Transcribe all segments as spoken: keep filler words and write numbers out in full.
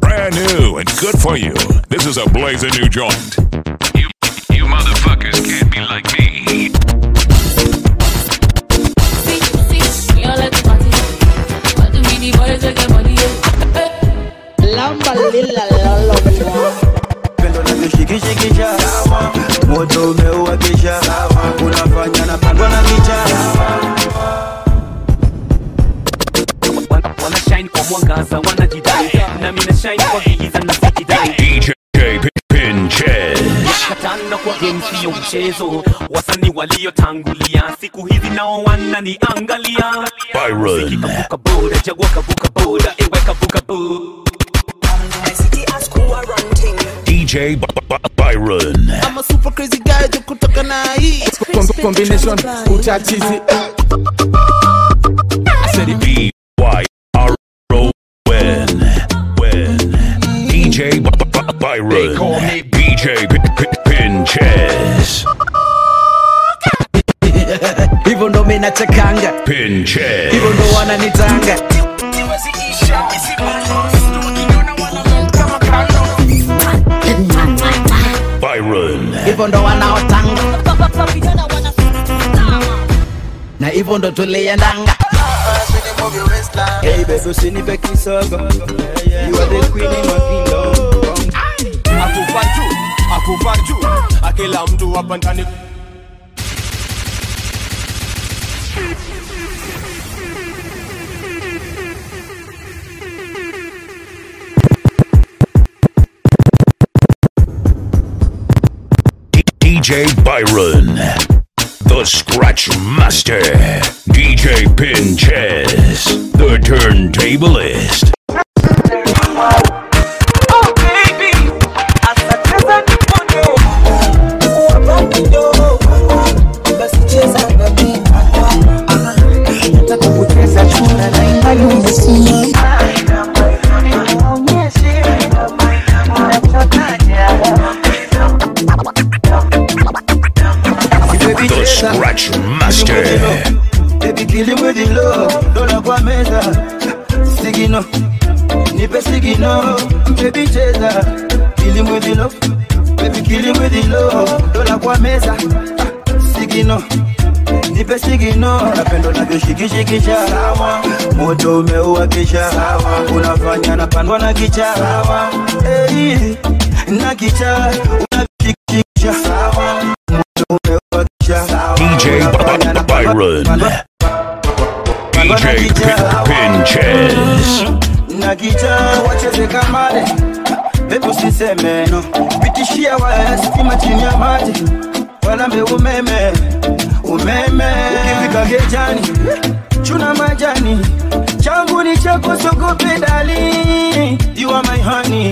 Brand new and good for you. This is a blazing new joint. You, you motherfuckers can't be like me. Wanna shine kwa mwangaza, wanna jidai. Na mina shine kwa giza na sijidai. D J Pinchez. Katana kwa game siyo mchezo. Wasanii walio tangulia siku hizi nao wananiangalia. Byron. Siki kabuka boda, jagwa kabuka boda, ewe kabuka boda. D J Byron. I'm a super crazy guy, you could talk and I eat. Combination, ucha cheesy. I said it B Y R O N. When D J Byron. They call me D J Pinchez. Even though me na chakanga Pinchez. Even though wana nitanga. Even though I now tango, na even though to lay and anger. Hey, baby, so she never kiss her. You are the queen in my kingdom. Akufanju, akufanju, akela mtu apantani. D J Byron, the Scratch Master. D J Pinchez, the Turntablist. Oh baby, as a present for you. The Scratch Master. Baby, kill it with the love. Don't have one measure. Sticking up. Nipper sticking up. Baby, chaser. Kill it with the love. Baby, kill it with the love. Don't have one measure. Sticking up. Nipper sticking up. Napendo na kushiki shikisha. Moto umeua kisha. Unafanya na pandwa na kicha. Hey, na kicha. Unashikisha. Moto umeua. D J Byron. D J Pinchez. Nagita, watch as a camade. People see semeno. Pitishia was Timatinia Marty. Waname umeme. Umeme. Kimika Gejani. Chuna Majani. Changuni Chaco Soko Pedali. You are my honey.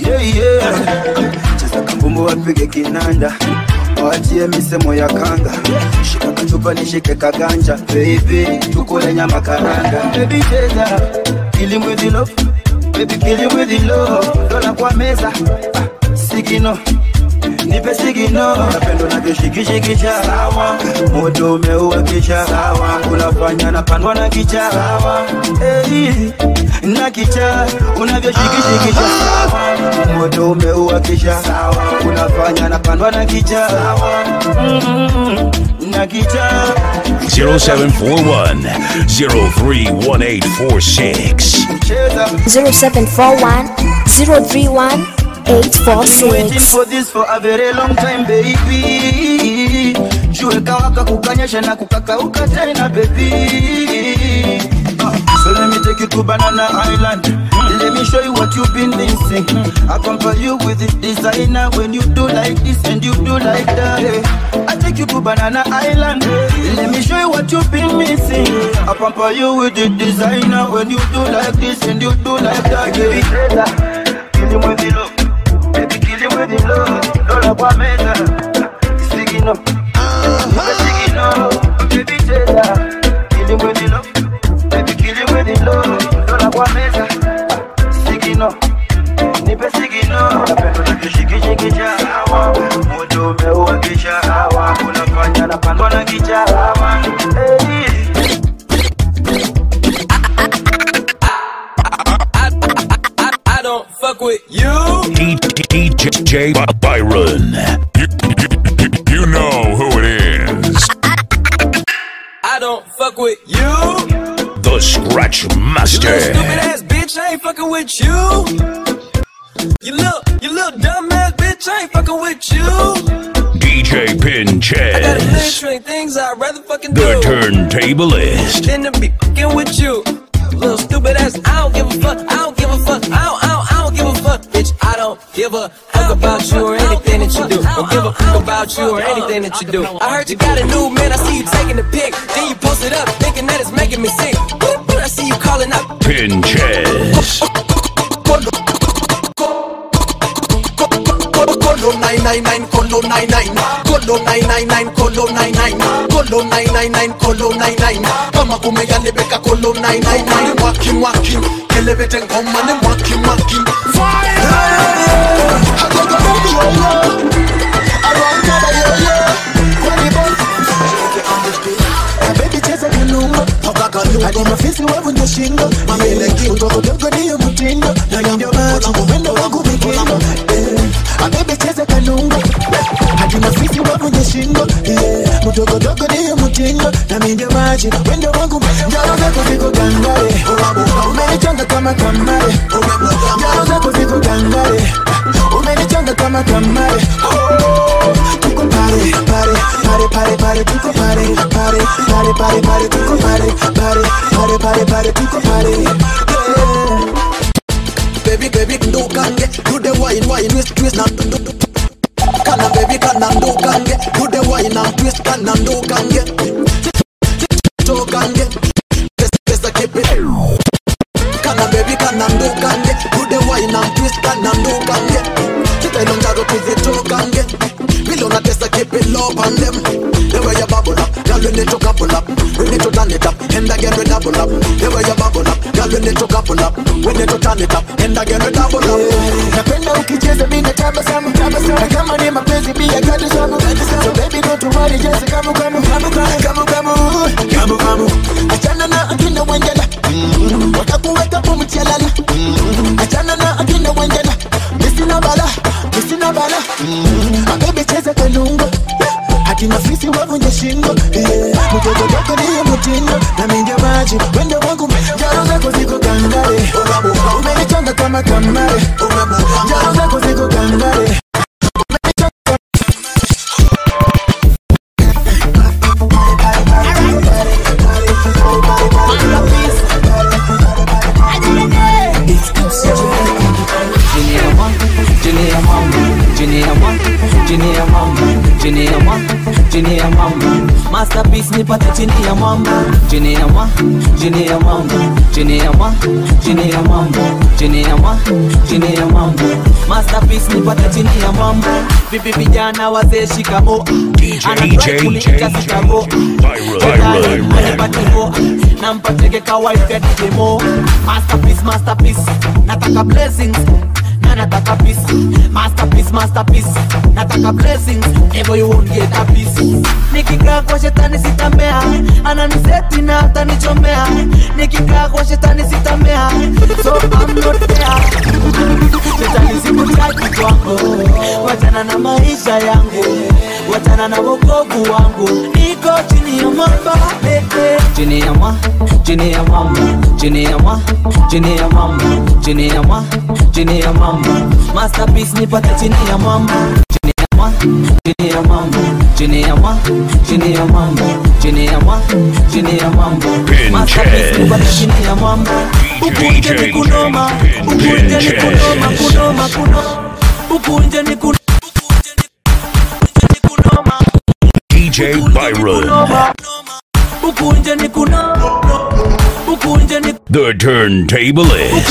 Yeah, yeah. Just a Kumbo and Pigakinanda. Watie misemo ya kanga. Shika kachupa nishike kaganja. Baby, tukule nyama karanga. Baby, cheza. Kill him with the love. Baby, kill him with the love. Dola kwa meza. Sigino. Nipe sigino. Napendo na kishiki shikisha. Moto umeua kisha. Unafanya na panwa na kicha. Hey, na kicha. Unavyo shiki shikisha. Moto umeua kisha. Unafanya na panwa na kicha. Na kicha. zero seven four one, zero three one eight four six zero seven four one, zero three one eight four six. Been waiting for this for a very long time, baby. Juweka waka kukanyesha na kukakauka tena, baby. So let me take you to Banana Island. Let me show you what you've been missing. I compare you with this designer. When you do like this and you do like that, I take you to Banana Island. Let me show you what you've been missing. I compare you with the designer. When you do like this and you do like that, baby. Kill him with the love. Baby, kill him with the love. Don't have a measure. Sticking up. Sticking up. Baby, chaser. Kill him with the love. Baby, kill him with the love. Don't have a measure. Sticking up. Nipe sticking up. Napendo na kushiki shikisha. Moto umeua kisha. Unafanya na pandwa. wanna get your man. I don't fuck with you. D J Byron. You, you, you know who it is. I don't fuck with you. The Scratch Master. You stupid ass bitch, I ain't fucking with you. You look, you little dumb ass bitch, I ain't fucking with you. D J Pinchez. I got a hundred things I'd rather fucking do. The turntablist. Then to be fucking with you. Little stupid ass, I don't give a fuck, I don't give a fuck, I don't, I don't, I don't give a fuck. Bitch, I don't give a fuck about you or anything that you do. Don't give a fuck about you or anything that you do. I heard you got a new man, I see you taking the pic. Then you post it up, thinking that it's making me sick. I see you calling out Pinchez. Colo nine nine nine, colo nine nine, colo nine nine nine, colo nine nine, colo nine nine nine, colo nine nine. Kama kumeyanibeka colo nine nine nine. Wakim wakim, kelebeten koma ne wakim wakim. Fire! I got the baby on you, I want to be on you. When you both, the baby chase a galoo, hoka galoo. I got my face where we do shingo, my melody we talk about God you do tingo. Now I'm your man, I'm going to go big. A baby cheze kalungo, hakina fisi wabu nyeshingo. Yeah, mudogo dogo niyo mutingo. Na mindi maji, wendo wangu njaro zako ziko gangare. Umenichanga kama kamare. Njaro zako ziko gangare. Umenichanga kama kamare. Tuko pare, pare, pare, pare, pare. Tuko pare, pare, pare, pare, pare. Tuko pare, pare, pare, pare, pare. Tuko pare, yeah. Baby, baby, do can get do the wine, wine, twist, twist, and do do do. Can a baby can and do can get do the wine and twist, can and do can get. Do can get, just just a keep it. Can a baby can and do can get do the wine and twist, can and do can get. Just I don't juggle twist, do can get. We don't just a keep it love on them. The way you bubble up, girl, we need to couple up. We need to turn it up, and again we double up. The way you bubble up. We need to couple up, we need to turn it up, and again we double up. Napenda ukicheza mimi na tabasamu, tabasamu. Kama ni mapenzi pia katazamu, katazamu. So baby don't worry, just come come come come come come. Achana na akina wengine, watakuweka kwa mchelala. Achana na akina wengine, misi na bala, misi na bala. Baby cheza kalungo, hakina fisi wavunja shingo. Mtoto wako ndiye mtindo, na mingi maji, wende wangu. Ziko gangare, umenichanga kama kamare. Jaro zako ziko gangare. Masterpiece nipate chini ya mwamba, chini ya mwamba, chini ya mwamba, chini ya mwamba, chini ya mwamba, chini ya mwamba, chini ya mwamba. Masterpiece nipate chini ya mwamba. Vipi vijana wazee shikamo, anatrai kulinja sikamo. Viral, viral. Nampateke kawaida demo. Masterpiece, masterpiece. Nataka blessings. Nataka peace, masterpiece, masterpiece. Nataka blessings, never you won't get a peace. Nikikaa kwa shetani sitambea, ananiseti na atanichomea. Nikikaa kwa shetani sitambea, so I'm not there. Shetani sikutaki kwako, wachana na maisha yangu, wachana na wokovu wangu. Niko chini ya mwamba, chini ya mwamba, chini ya mwamba, chini ya mwamba, chini ya mwamba, chini ya mwamba, chini ya mwamba. Masterpiece nipate chini ya mwamba, chini ya mwamba, chini ya mwamba, chini ya mwamba, chini ya mwamba, chini ya mwamba, chini ya mwamba. Masterpiece nipate chini ya mwamba. Ukunje ni kunoma, ukunje ni kunoma, kunoma, kunoma. Ukunje ni kunoma, D J Byron. Ukunje ni kunoma. The turntable is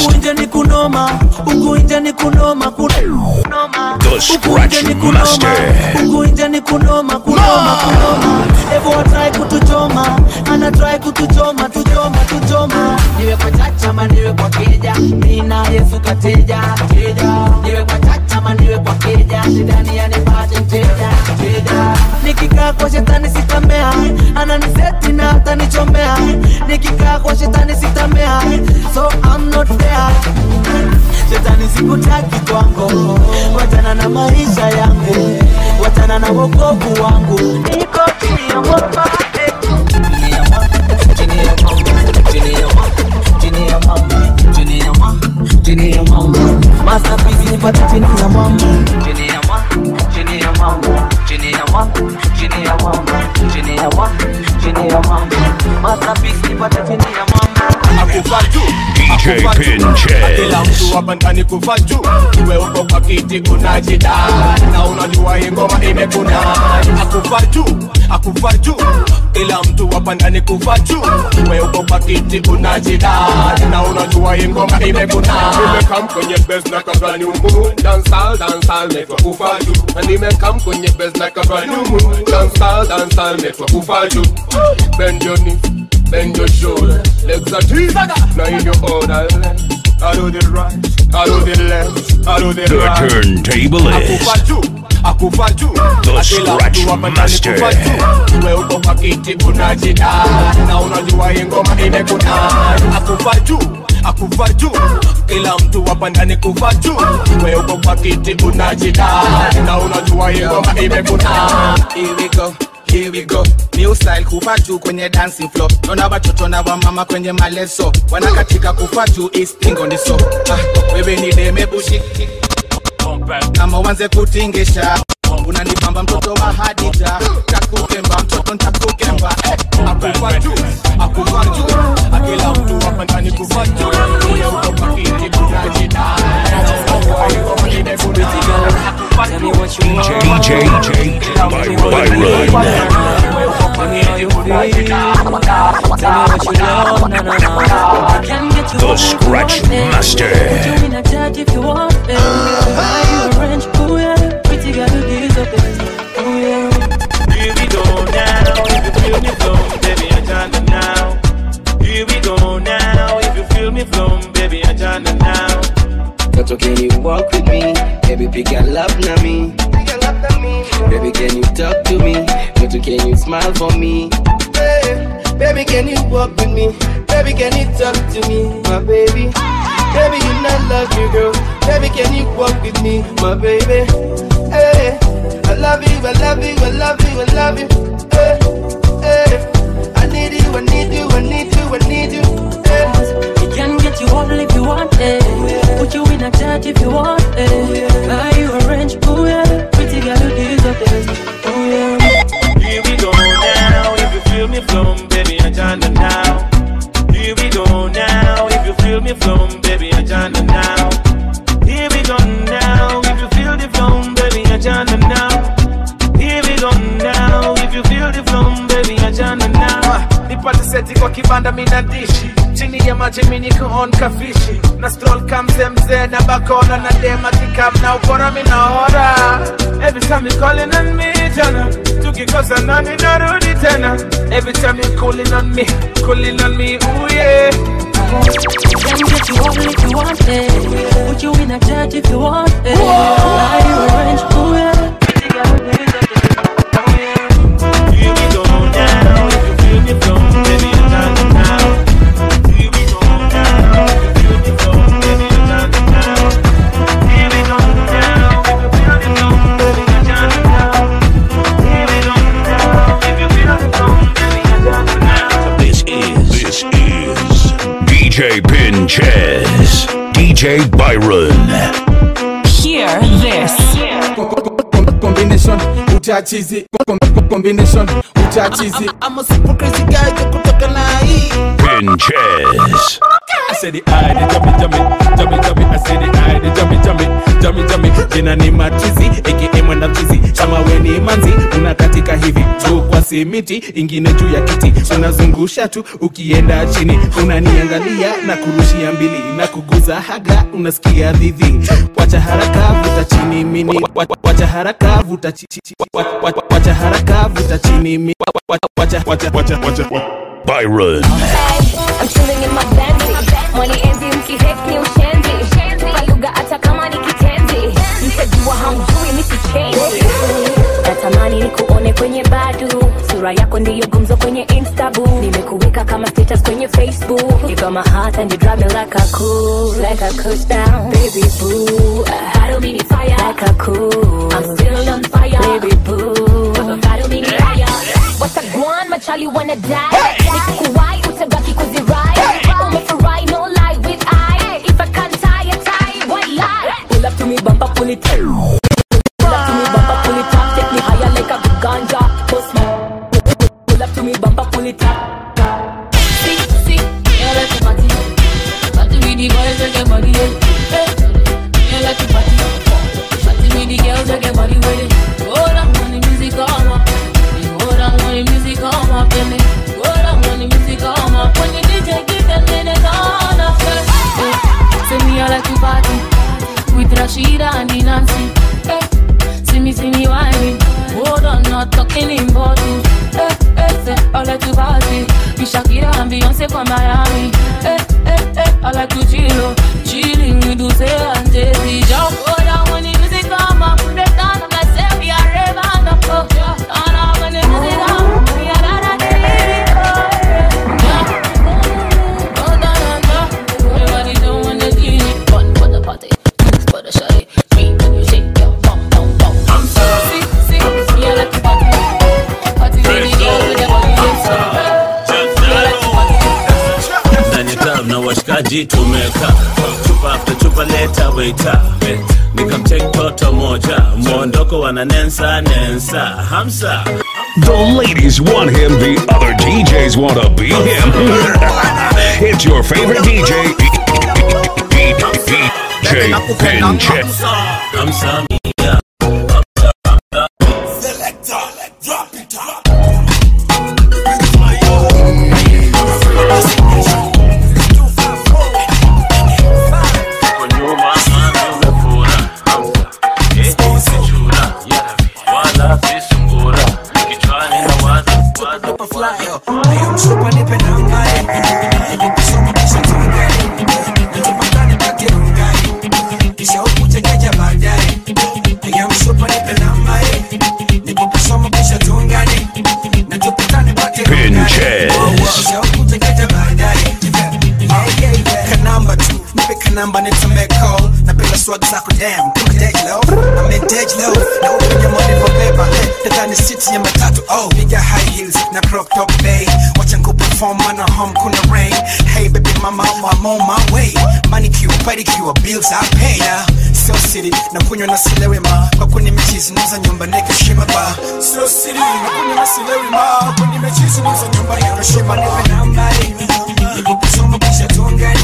the Scratch Master. Nikikaa kwa shetani sitambea, ananiseti na hata nichomea, nikikaa kwa shetani sitamea, so I'm not there. Shetani sikutaki kwangu, watana na maisha yangu, watana na wokovu wangu. Niko chini ya mwamba, chini ya mwamba, chini ya mwamba, chini ya mwamba, chini ya mwamba, chini ya mwamba, chini ya mwamba. Masafizi nipate chini ya mwamba, chini ya mwamba, chini ya mwamba, chini ya mwamba. Jenia wa, jenia wa, masa pisi pata jenia mama. Akufaju, D J Pinchez. Atila mtu wapantani kufaju, uwe uko kwa kiti kunajida. Na unajua ingoma imekuna. Akufaju, akufaju, ila mtu wapantani kufaju, uwe uko kwa kiti kunajida. Na unajua ingoma imekuna. Nimekam kwenye bez na kabani umu, dansal, dansal, nekwa kufaju. Nimekam kwenye bez na kabani umu, dansal, dansal, nekwa kufaju. Bend your knee, bend your shoulder, legs are deep, now in your order. I do the right, I do the left, I do the, the right. The turntable is the Stretch Master. Akufaju, kila mtu hapa ndani kufaju, wewe uko kwa kiti unajida, na unajua ingoma imekuna. Here we go, here we go, new style kufaju kwenye dancing floor. Naona watoto na wamama kwenye maleso, wanakatika kufaju is ping on the soul. Ah, wewe ni deme bushi, kama wanze kutingisha, unanibamba mtoto wa hadija, takukemba mtoto ntakukemba. Eh, akufaju, akufaju, akila mtu hapa ndani kufaju. D J Byron, the Scratch Master. Here we go now, if you feel me flow, baby I jana now. Here we go now, if you feel me flow, baby I jana now. Kato, can you walk with me? Baby, pick a love na me. Baby, can you talk to me? Kato, can you smile for me? Hey, baby, can you walk with me? Baby, can you talk to me, my baby? Baby, you not love you, girl. Baby, can you walk with me, my baby? Hey, I love you, I love you, I love you, I love you. Hey, hey, I need you, I need you, I need you, I need you. Hey. You can get you all if you want it. Eh. Put you in a touch if you want it. Eh. Buy you a range, ooh yeah. Pretty girl, you deserve this, ooh yeah. Here we go now, if you feel me flow, baby, I jana now. Here we go now, if you feel me flow, baby, I jana now. Here we go now, if you feel the flow, baby, I jana now. Here we go now, if you feel the flow, baby, I jana now. Nipate seti kwa kibanda minadishi, chini ya maji miniko on kafishi. Na stroll kamze mze na bakona na dema kikam na ukora minaora. Every time you calling on me jana, tukikosa nani narudi tena. Every time you calling on me, calling on me, ooh yeah. Can get you all if you want it. Put you in a church if you want it. Buy you a range, ooh yeah. D J Pinchez, D J Byron. Hear this. Combination, ucha cheesy. Combination, ucha cheesy. I'm a super crazy guy, kutoka na hii. Pinchez. I said the eye, the jummy jummy, jummy jummy. I said the eye, the jummy jummy, jummy jummy. Jina ni machizi, aka mwana chizi. Shama we ni manzi, unakatika hivi tu kwa simiti, ingine juu ya kiti. Unazungusha tu, ukienda chini. Unaniangalia, na kurushia mbili. Na kuguza haga, unasikia dhidhi. Wacha haraka, vuta chini mini. Wacha haraka, vuta chini. Wacha haraka, vuta chini mini. Wacha, wacha, wacha, wacha. Byron. I'm chilling in my fancy. Mwani enzi mkiheki ni ushenzi. Kaluga ata kama ni kitenzi. Msajua hamjui misi chenzi. Natamani ni kuone kwenye badu. sura yako ndiyo gumzo kwenye Insta boo. Nimekuweka kama status kwenye Facebook. You got my heart and you drive me like a cool, like a cool down, baby boo. Battle me fire like a cool, I'm still on fire, baby boo. Battle me fire. What's a guan, my child? You wanna die? Nikuwai utabaki kuzirai. Umefurai, no lie with I. If I can't tie a tie, why lie? Pull up to me, bump up, pull it down. Shira and Nancy, eh? See me, see me whining. Hold on, not talking in bottles. Eh, eh, eh, I like to party. Be Shakira and Beyonce from Miami. Eh, eh, eh, I like to chill, chilling with Dulce and Jay Z. Jump, hold on when the music come up, put it down on myself, we are raving up. Turn on when the music come, we are gonna get it. Jump, no, no, no, everybody don't wanna do it. One for the party. Shut it. Washikaji tumeka chupa after chupa leta waiter nikamtake toto moja muondoko wana nensa nensa hamsa. The ladies want him, the other D Js want to be him. It's your favorite D J, D J Pinchez. Hamsa mia number needs to make call. Na pila swag zako damn, kwa take low. Na make take low. Na open your money for paper. Tata ni city ya matatu oh. Nigga high heels na crop top bay. Watch and go perform man a home kuna rain. Hey baby mama, I'm on my way. Manicure, pedicure, bills I pay. Yeah. So city na kunywa na silewi ma. Kwa kuni mechizi nuza nyumba neke shima ba. So city na kunywa na silewi ma. Kuni mechizi nuza nyumba neke shima ba. Na mbari. Niko kusoma kisha tuangani.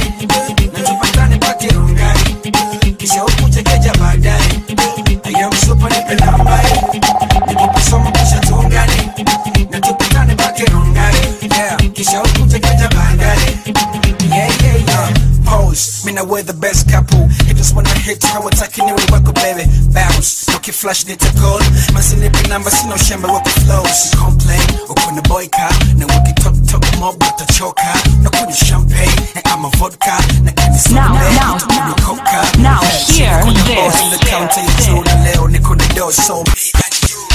We're the best couple. It just wanna hit how attacking you wako baby. Bounce, okay flash nita gold. Masilipi number sino shamba wako flows. Complain, ukuna boyka. Na waki top top mob watachoka. Na kuni champagne, na ama vodka. Na kini sunday, nita kuni coca. Now here, this, here, this. Na leo niko na do, so me and you.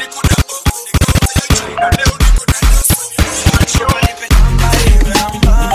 Niko na do, niko na do, niko na do, so me and you. Fire!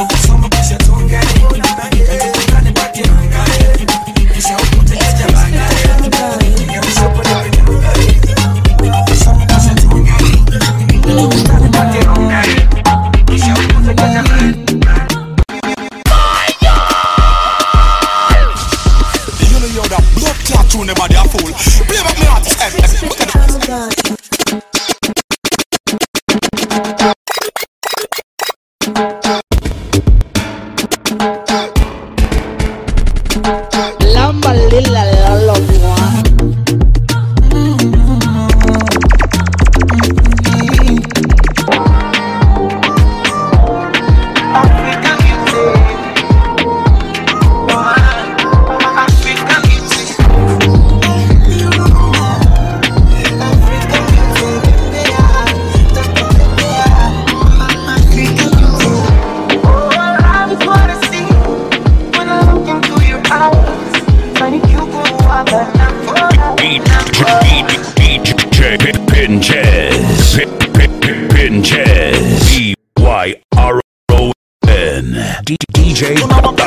Pinchez. B Y R O N. D J Byron.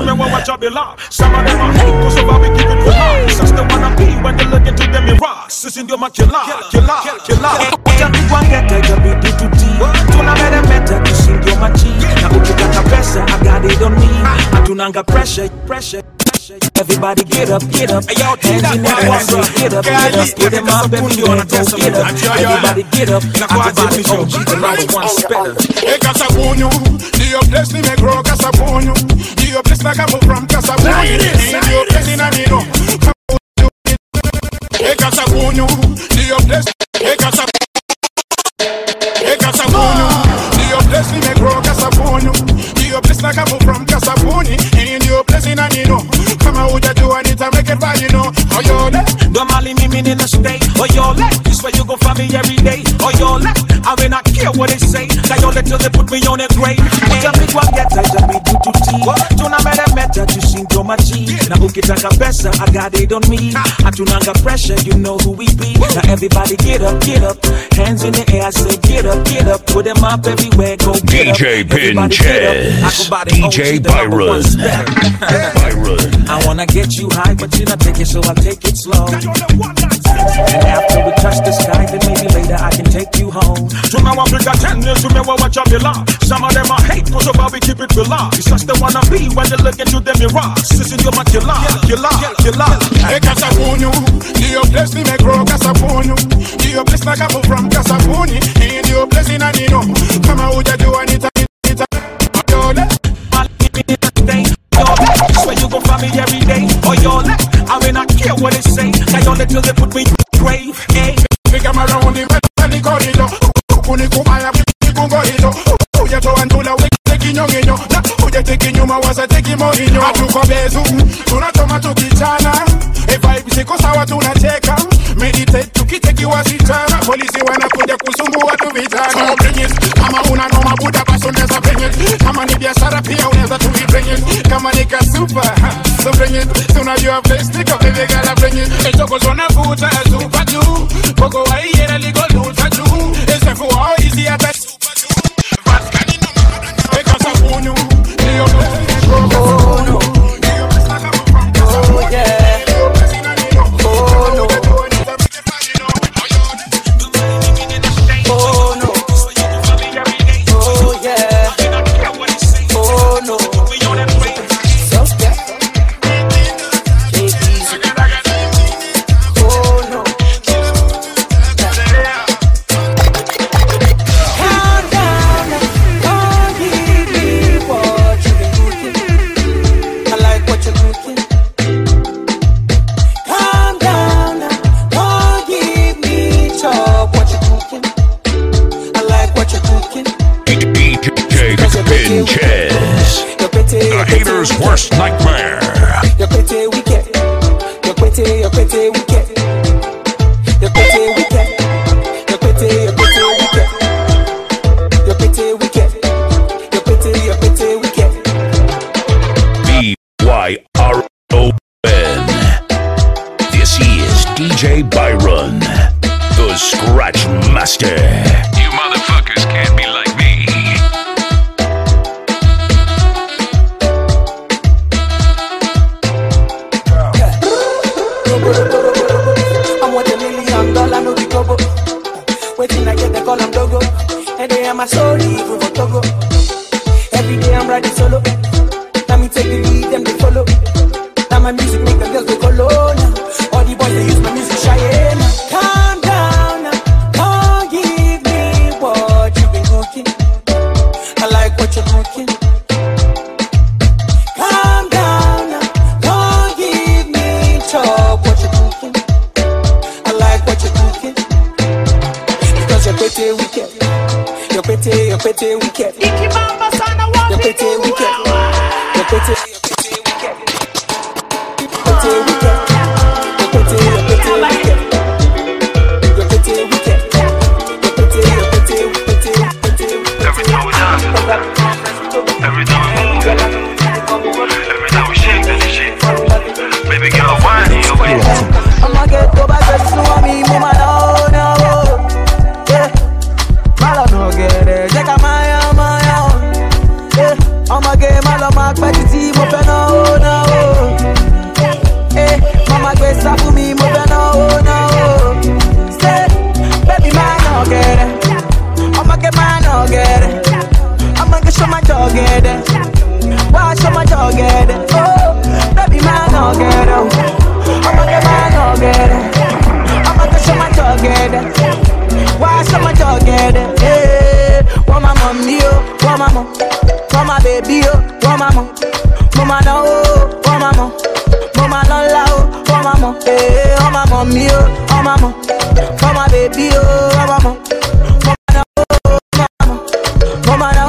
Some of them are hate, cause I'll be giving you love. Such the one I be when they look into them mirror. Sissing your man, killer, killer, killer. Wacha kuangeka ikabidi tutii. Tunameremeta kisingio machi. Na ukitaka pesa, I got it on me. Hatunanga pressure, pressure. Everybody get up, get up. Hey, yo, hands in the water, get up, get up. Put them up and we wanna go get up. Everybody get up. Everybody go get up. One spinner. Hey, Casabonio, the place me grow, Casabonio. The place I come from, Casabonio. The place in Amino. Hey, Casabonio, the place. Hey, Casabonio. Hey, Casabonio, the place me grow, Casabonio. The place I come from, Casabonio. The place in Amino. Normally me meaning to stay. Oh yo, let this where you go for me every day. Oh yo, let I mean I care what they say. That yo let till they put me on a grave. Just be one get I just be do to tea. Tunamera meta to sing your machi. Na ukitaka pesa, I got it on me. Hatunanga pressure, you know who we be. Now everybody get up, get up. Hands in the air, I say get up, get up. Put them up everywhere, go get up. D J Pinchez, D J Byron, Byron. I wanna get you high, but you not take it, so I take it slow. And after we touch the sky, then maybe later I can take you home. To my one bigger ten years, you may well watch out below. Some of them I hate, cause so we keep it below. It's just the one I be when they look at you, them you rock. Sissy, you're my killer, killer, killer. Hey, Casabonio, your place me grow, Casabonio. Your place like I come from, Casabonio. In your place in Anino, come out with you and it's a it's a you go for me every day. Oh yo, let I mean I care what they say. Now yo, let till they put me in the grave. Hey, we come around the valley corridor. Kuni kubaya, kungoido. Uya to andula, we taking your ginyo. Uya taking you, my was I taking more ginyo. I took a bezu, tuna tomato kitana. If I say kosawa tuna cheka, meditate to kiteki wasitana. Polisi wanakuja kusumbua tu vitana. Kama una noma buda basi unaweza bring it. Kama ni biashara pia unaweza tu bring it. Kama ni kasupa so bring it. Tunajua place niko baby gotta bring it. Etoko zona futa super juu. Pogo wa yera ligo luta juu. Esefu wao easy ata super juu. Vaskani no mabana. Eka sabunu. Leo no. Oh yeah. Worst nightmare. Your pretty wicked. Your pretty, your pretty wicked. Your pretty wicked. Your pretty, your pretty wicked. Your pretty wicked. Your pretty, your pretty wicked. B Y R O N. This is D J Byron, the Scratch Master. You motherfuckers can't be like me. I'm worth a million dollars, no be trouble. Waiting I get the call, I'm dogo. And they are my story, even for Togo. Every day I'm riding solo. Now me take the lead, them they follow. Now my music make the girls go colo. All the boys they use my music shine. Calm down, don't give me what you've been cooking. I like what you're cooking. Your pretty wicked, your pretty, your pretty wicked. Your pretty wicked, your pretty, your pretty wicked. Pretty wicked, your pretty, your pretty wicked. Your pretty wicked, your pretty, your pretty, pretty, pretty. Every time we dance, every time we move, every time we shake that shit. Baby girl, why do you wait? I'ma get to my best, so I mean, mama. I don't know, get it. baby, oh, oh mama. Mama no, oh, oh mama. Mama no la, oh, oh mama. Hey, oh my mommy, oh, oh mama. Oh my baby, oh, oh mama. Mama no, oh, oh mama. Mama no, oh mama.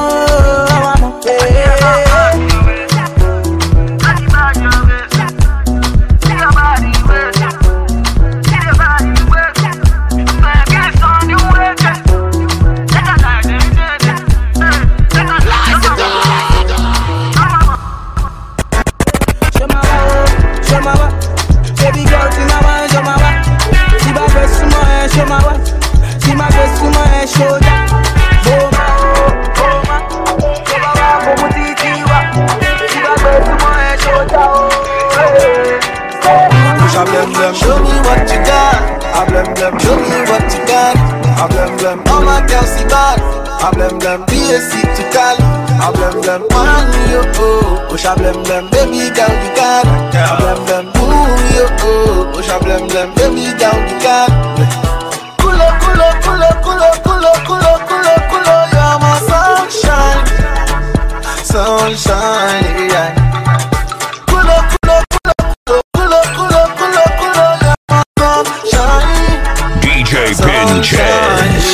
Hey, show me what you got. I blem blem. Show me what you got. I blem blem. All my girls see bad. I blem blem. P S C to call. I blem blem. Man yo oh. Push I blem blem. Baby girl you got. I blem blem. Ooh yo oh. Push I blem blem. Baby girl you got. Kulo kulo kulo kulo kulo kulo kulo kulo. You're my sunshine, sunshine. Yeah. Pinchez.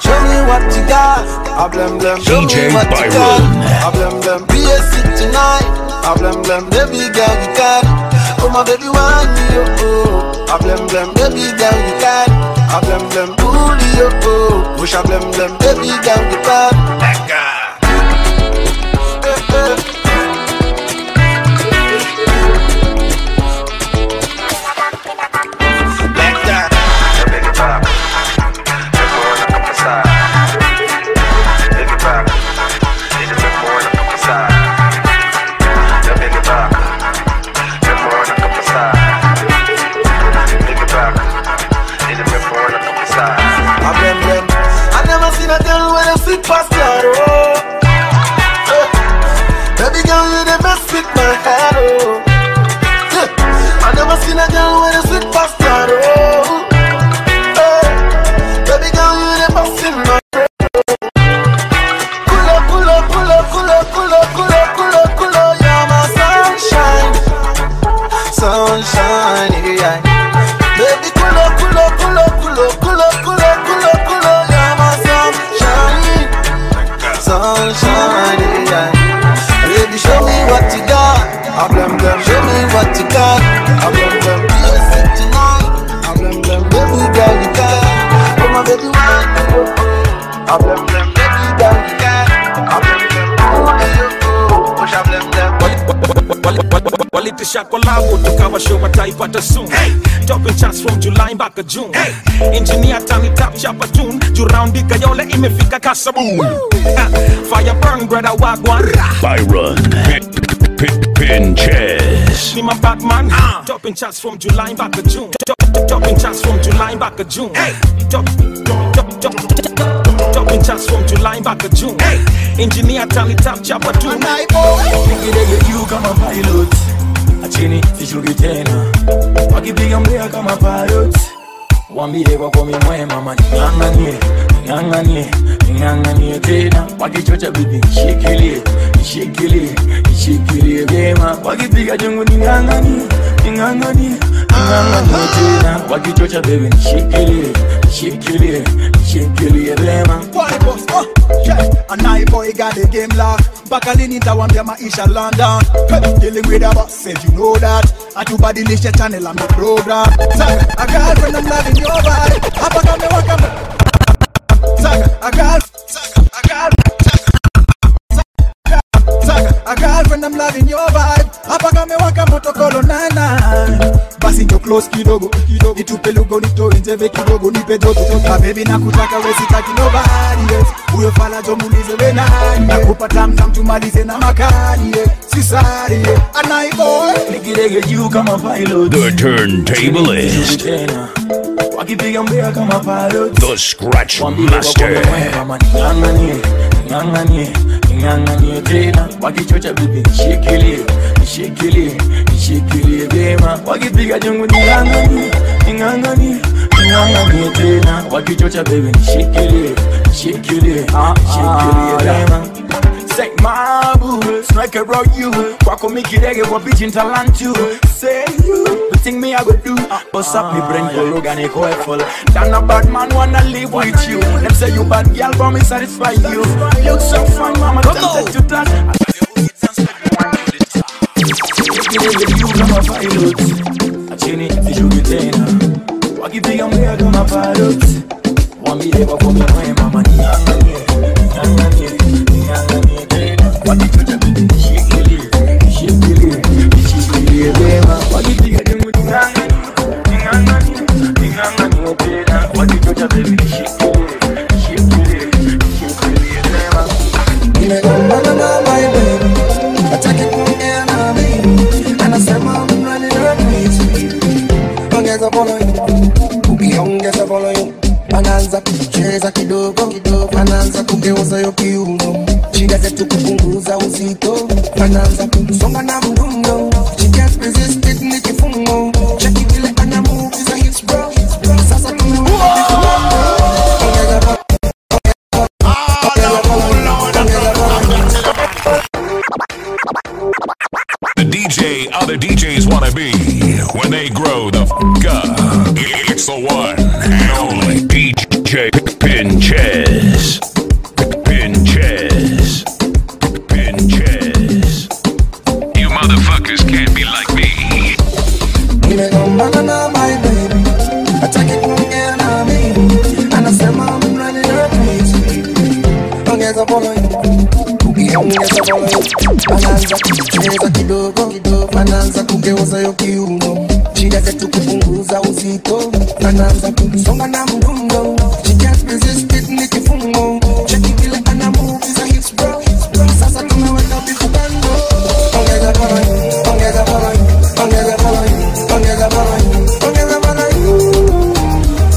Show me what you got. I blem blem. D J Byron. I blem blem. P S C tonight. I blem blem. Baby girl you got. Oh my baby want you oh. I blem blem. Baby girl you got. I blem blem. Pull you oh. Push I blem blem. Baby girl you got. Walitisha kolabo tukawashowa taifa tasun hey. Dropping chance from July mpaka June hey. Engineer tani tap chapa tune juu roundi kayole imefika kasabu ha. Fire burn brother wagwan Byron Pinchez. Ni my Batman uh. Dropping chance from July mpaka June. Dropping chance from July mpaka June hey. Dropping chance from July mpaka June hey. Engineer tani tap chapa tune you kama pilot achini sishuki tena wakipiga mbea kama pilot wambie kwa kwa mimwe mama nyanganie nyanganie nyanganie tena wakichocha bibi shikilie shikilie shikilie vyema wakipiga jungu nyanganie nyanganie nyanganie tena wakichocha bibi shikilie shikilie shikilie vyema a night boy got the game locked. Bakalini nitawambia maisha London. Dealing with a boss, said you know that. Atubadilisha channel on the program. Saga, a girlfriend I'm loving your body. Hapa kame wakame. Saga, a girlfriend. Saga, a girlfriend. Saga, a girlfriend I'm loving your vibe. Hapa kame wakame tokolo nana. Basi nyo close kidogo, kidogo. Nitupe lugo nito injeve kidogo nipe joto. Na baby nakutaka we sitaki nobody else. Uyo fala jomulize we nani. Nakupa tam tam tumalize na makani ye. Sisari ye, anai boy. Nikirege jiu kama pilot. The turntablist. Wakipiga mbea kama pilot. The scratch master. Nyanganie, nyanganie, nyanganie tena. Wakichocha bibi, shikilie, shikilie, shikilie bema. Wakipiga jungu nyangani, nyangani, nyangani tena. Wakichocha baby, shikilie, shikilie, shikilie tena. Take my boo, strike a road you. Quack on me, kid, I get one bitch in talent too. Say you, the thing me I go do. Bust up me brain, go look and it go full. Damn, a bad man wanna live with you. Them say you bad girl, but me satisfy you. Look so fine, mama, tempted to touch. I love you, it's dance like you want to do this. You come a pilot. I chain it, the sugar container. Walk it, the young girl, come a pilot. Want me there, but for me, I am a man. What did you do? She believe, she believe, she believe. What did you do? What did you do? She believe, she believe, she believe. Me go na na na my baby, I take it from here now, baby, and I say, mom, running her crazy. Young girls are following, who be young girls are following. Banana, cheza kidogo, banana kugeuza hiyo kiuno. Shida zetu kupunguza uzito, bananza kusonga na mdundo. She can't resist it, nikifungo. Cheki vile ana move za hips bro. Sasa the D J other D Js wanna be when they grow the fuck up. It's the one and only D J Pinchez. Bananza kucheza kidogo, bananza kugeuza hiyo kiuno. Shida zetu kupunguza uzito, bananza kusonga na mdundo. She can't resist it, nikifungo. Cheki vile ana move za hips bro. Sasa tunaweka bifu bando. Ongeza balai, ongeza balai, ongeza balai, ongeza balai, ongeza balai,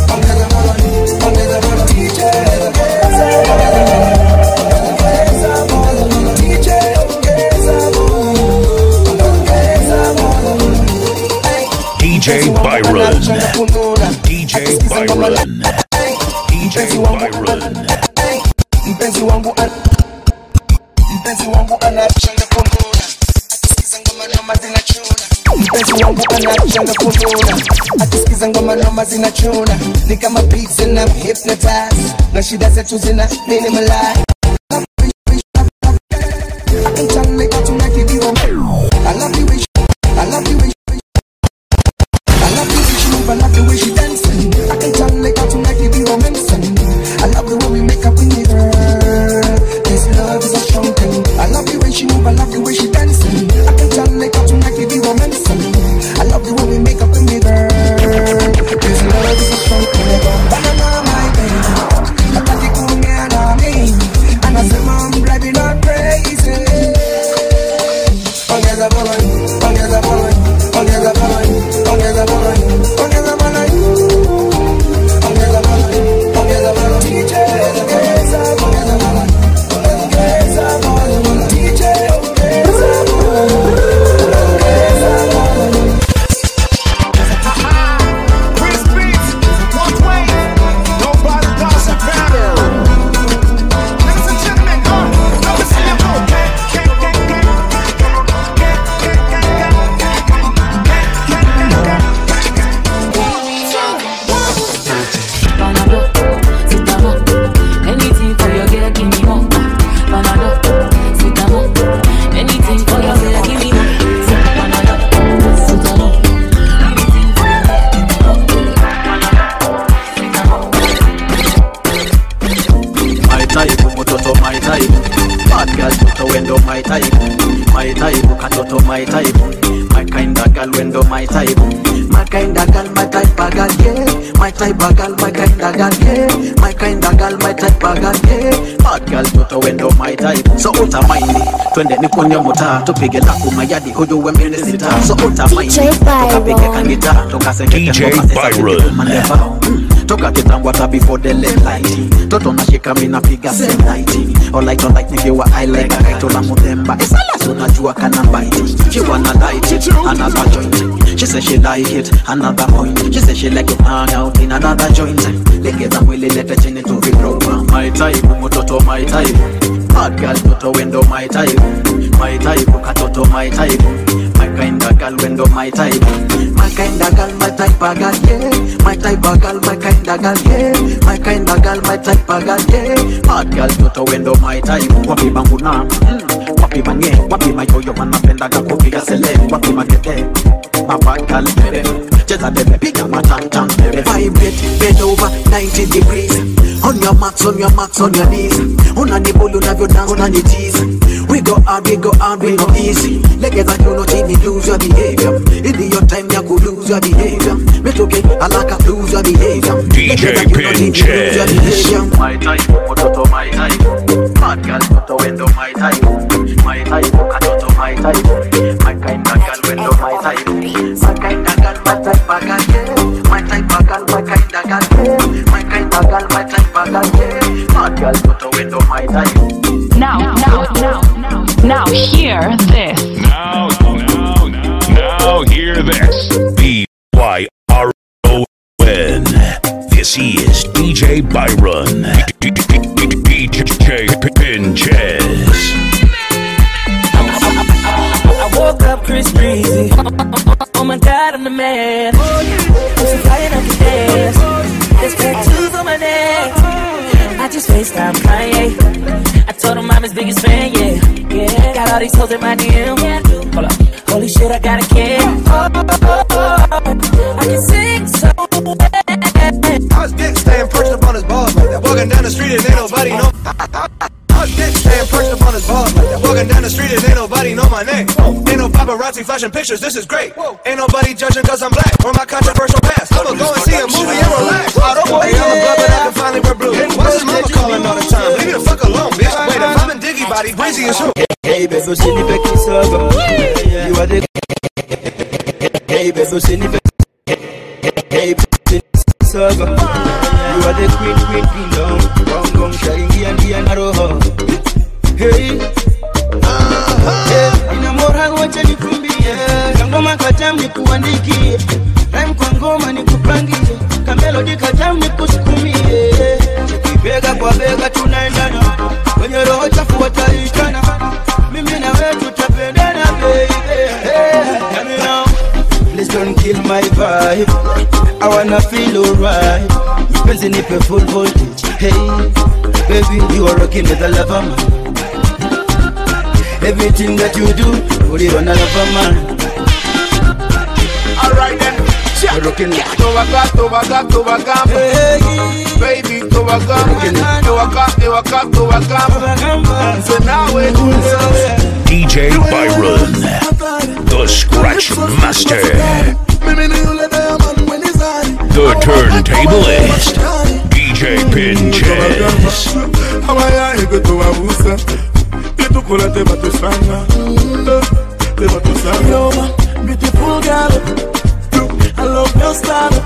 ongeza balai, ongeza balai. D J, ongeza balai. D J Byron, D J Byron, D J Byron. Mpenzi wangu ana, mpenzi wangu ana changa kondora, akisikiza ngoma noma zinachona. Mpenzi wangu ana changa kondora, akisikiza ngoma noma zinachona. Ni kama beats and I'm hypnotized, na shida zetu zina minimalize. Tupige taku mayadi hudu wemene sita. So utamaini toka pige kanita. Toka sekeke kwa masekeke maneva. Toka tetangwa tabi for the late light. Toto na shika mina piga senaiti. All light on light nikiwa I like a kaito na mutemba. Isala sunajua kanambaiti. She wanna light it, another joint. She say she like it, another point. She say she like it hang out in another joint. Legeza mwili lete chini tuvipropa. My type, mutoto my type. Bad girl toto wendo my type. My type katoto my type. My kinda girl wendo my type. My kinda girl my type a girl yeah. My type a girl my kinda girl yeah. My kinda girl my type a girl yeah. Bad girl toto wendo my type. Wapi banguna mm. Wapi manye. Wapi mayoyo manapenda kakupiga selem. Wapi magete. Bad girl bebe. Jeza bebe piga matantang bebe. Vibrate bend over ninety degrees. On your marks, on your marks, on your knees. Una ni bolu na vyo dance, una ni tease. We go hard, we go hard, we go easy. Legeza you know chini lose your behavior. It is your time ya ku lose your behavior. Metoke alaka lose your behavior. D J Pinchez. My type, mototo my type. Bad girl, moto wendo my type. My type, katoto my type. My kind of girl wendo my type. My kind of girl, my type bagage. My type bagage, my kind of girl. My kind of girl, my type. Now, now, now, now, now, hear this. Now, now, now, now, hear this. B Y R O N. This is D J Byron. D J Pinchez. I woke up crisp breezy. Oh my God, I'm the man. I'm so tired I can dance. There's tattoos on my neck. I just FaceTime Kanye. I told him I'm his biggest fan, yeah, yeah. Got all these hoes in my D M. Hold up. Holy shit, I got a kid. Oh, oh, oh, oh. I can sing so bad. I was dick staying perched up on his balls like that. Walking down the street and ain't nobody know. I was dick staying perched up on his balls like that. Walking down the street and ain't nobody know my name. Ain't no paparazzi flashing pictures, this is great. Ain't nobody judging cause I'm black or my controversial past. I'ma go and see a movie and relax. I don't want to hear blood, but I can finally wear blue. Why's his mama calling all the time? Leave me the fuck alone, bitch. Wait, if I'm in Diggy body, breezy and true. Hey, beso shini peki sogo. You are the. Hey, beso shini peki. Hey, shini sogo. You are the queen, queen, queen, down, down, down, sharing the and the and aroho. Hey. Inamora wacha nikumbie kangoma kwa jam nikuandikie rhyme kwa ngoma nikupangie kamelodi kwa jam nikusukumie bega kwa bega tunaendana kwenye roho chafu wataitana mimi na wewe tutapendana baby. Please don't kill my vibe, I wanna feel alright. Mpenzi nipe full voltage. Hey baby, you are rocking with a lover man. Everything that you do, put it on a lover man. Alright then, yeah. Tobaka, tobaka, tobaka. Hey, baby, tobaka. Tobaka, tobaka, tobaka. So now we're doing something. D J Byron, the Scratch Master. The Turntablist, D J Pinchez. Beautiful girl, I love your style.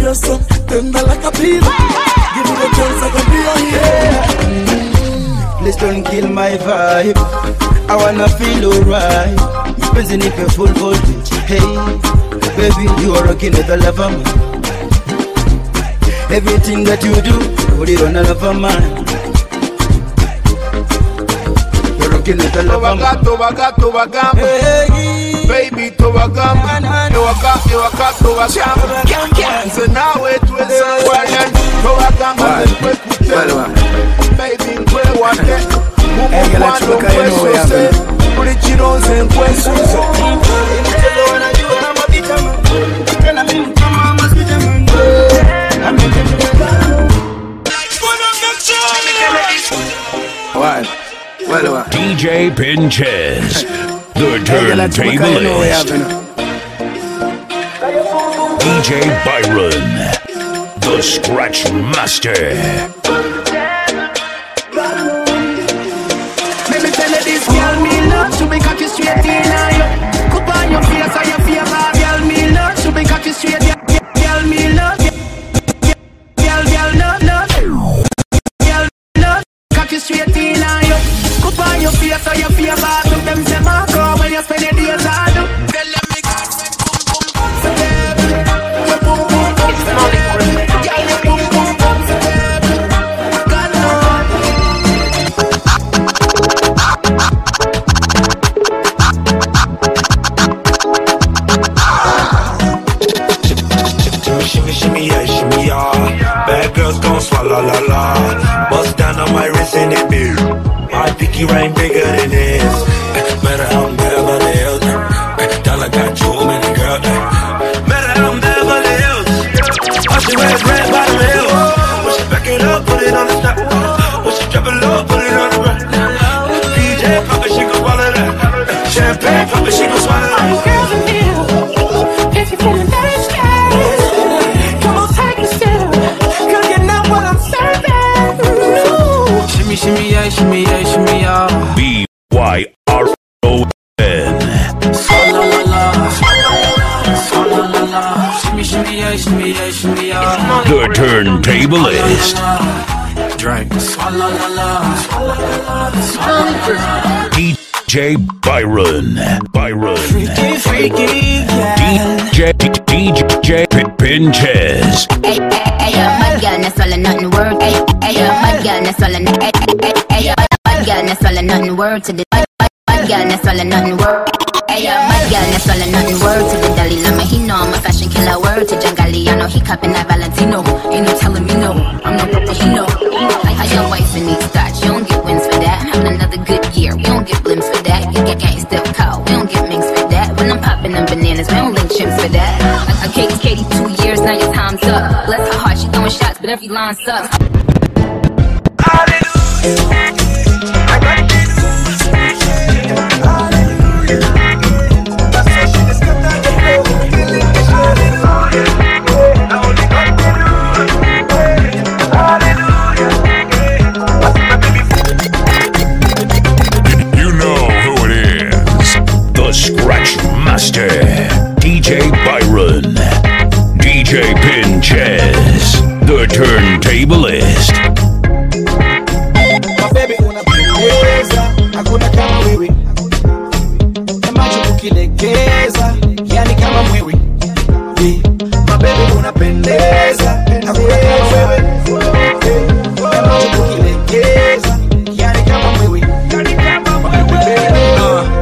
You're so tender like a pillow. Give me the chance I can be on here. Please don't kill my vibe, I wanna feel alright. Mpenzi nipe full voltage. Hey, baby, you are rocking with a lover man. Everything that you do, put it on a lover man. Tobaka, tobaka, tobaka. Baby, tobaka. Tobaka, tobaka, tobaka. So now we're doing something. Tobaka, baby, we're walking. Mumukano, we're so. Kulichiroze, we're so. Mtelo na juu na mabita man. Kana mimi kama mabita man. Why? D J Pinchez, the turntablist. D J Byron, the Scratch Master. Let me tell you this, girl, me love to be cut you straight in eye. Coop on your face or your favor, girl, me love to be cut you straight. Girl, me love, girl, girl, no, no, girl, love, cut you straight in eye. By your face or your fear about them, them say Marco when you spend your days on them. Tell them me God when boom boom boom for them. When boom boom boom for them. Girl when boom boom boom for them. God knows. she rain bigger than this. Met her out in Beverly Hills. Dollar got too many girls. Met her out in Beverly Hills. All she wears red bottom heels. When she back it up, put it on the top. When she drop it low, put it on the ground. D J pop it, she gon' swallow that. Champagne pop it, she gon' swallow that. All the girls in here, if you feeling very scared, come on, take a sip, 'cause you know what I'm serving. Shimmy, shimmy, yeah, shimmy, yeah, shimmy, yeah. B Y R O N. Swalla la la, swalla la la. Shimmy, shimmy, yeah, shimmy, yeah, shimmy, yeah. The turntable is drink. Swalla la la, swalla la la, swalla la la. D J Byron, Byron, freaky, freaky, yeah. D J, D J Pinchez. Hey, hey, hey, yo, my girl, not swallowing nothing word. Hey, hey, yo, my girl, not swallowing. Hey, hey, hey, yo, my girl, not swallowing nothing word to the. My, my girl, not swallowing nothing word. Hey, yo, my girl, not swallowing nothing word to the Dalai Lama. He know I'm a fashion killer. Word to Jangalliano, he copping that Valentino. Ain't no telling me no. I'm no Papagino. I got wife in these thoughts. You don't get wins for that. I'm another good year. We don't get blimps for that. You get gang still cold. We don't get minks for that. When I'm popping them bananas, we don't link chimps for that. I, I Katie, Katie, two years, now your time's up. Bless her heart, she throwing shots, but every line sucks. Hallelujah. I got it. D J Byron, D J Pinchez, the turntablist. My baby unapendeza, hakuna kama wewe. Na macho ukilegeza, yani kama mwewe. My baby unapendeza, hakuna kama wewe. Na macho ukilegeza, yani kama mwewe.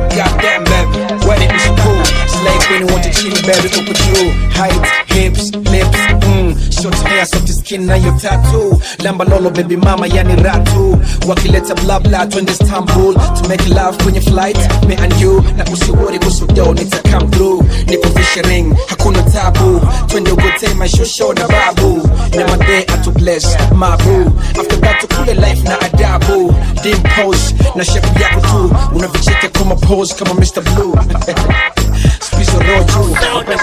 Goddamn baby, what it is cool. Slave when you want to baby, go patrol. Height, hips, lips, mmm. Short hair, soft skin na your tattoo. Lamba lolo baby mama yani ratu. Wakileta bla bla twende Istanbul. To make love kwenye flight, me and you. Na usiwori kusudo, nita come through. Nipo fishering, hakuna tabu. Twende ugote my shosho na babu. Na made atu bless, mabu. After that to kule life na adabu. Dim pose, na shepu yako tu. Unavicheke kuma pose kama mister Blue. Spiso rojo. Give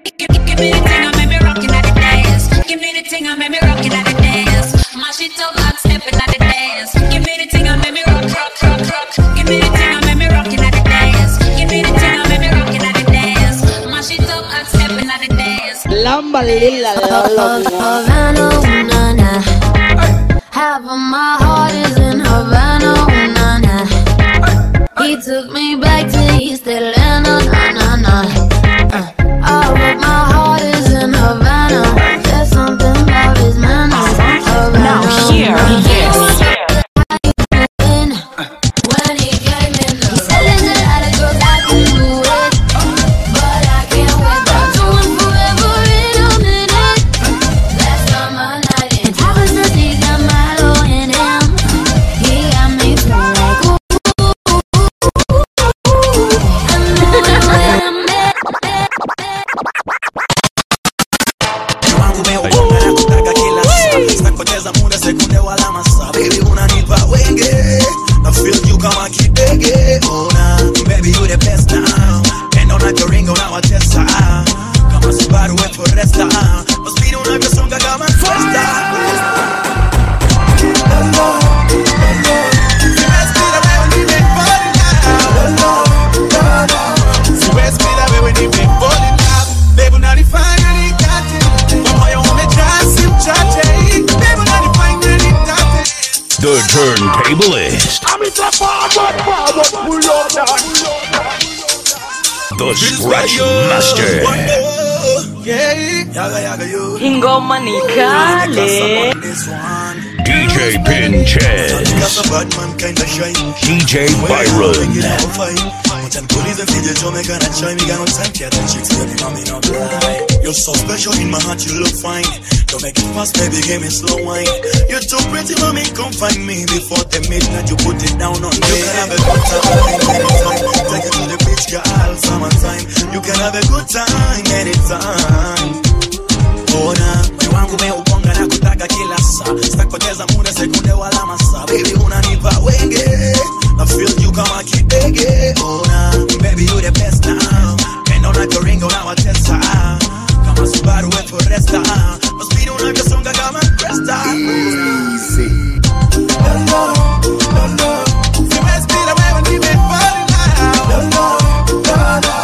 me the thing I made me rockin' at the dance. Give me the thing I made me rockin' at the dance. My shit so loud, steppin' at the dance. Give me the thing I made me rock, rock, rock, rock. Give me the thing I made me rockin' at the dance. Give me the thing I made me rockin' at the dance. My shit so loud, steppin' at the dance. Lamba lila lolo. Havana, ooh na na. Half of my heart is in Havana, ooh na na. He took me back to East Atlanta, na na na. All of my heart is in Havana. There's something about his manner. Now here, yes. When he came in, he said there's a lot of girls I can do it, but I can't wait. I'm doing forever in a minute. Last time I night in Tappas, he got Milo in him. He got me feeling like ooh, ooh. And then when I the Scratch Master. Ingo Manicale. D J Pinchez, D J Byron. And bullies and feed you Jamaican and try me got no time. Cat and chicks, baby, mommy, no lie. You're so special in my heart, you look fine. Don't make it fast, baby, give me slow wine. You're too pretty, mommy, come find me. Before the midnight, you put it down on me. You can have a good time anytime. Take it to the beach, girl, summertime. You can have a good time anytime. Bona, me wangu me uponga na kutaka kila saa. Stakoteza muda sekunde wala masaa. Baby, unanipa wenge. I feel you come and keep begging. Oh, nah. Baby, you the best now. Nah. Bend down like a ring on our chest. Ah. Come on, Subaru and Foresta. Ah. Must be down like a song, I got my crest. Ah. Easy. No, no, no, no. See, where's me the way when you been falling now? No, no, no, no.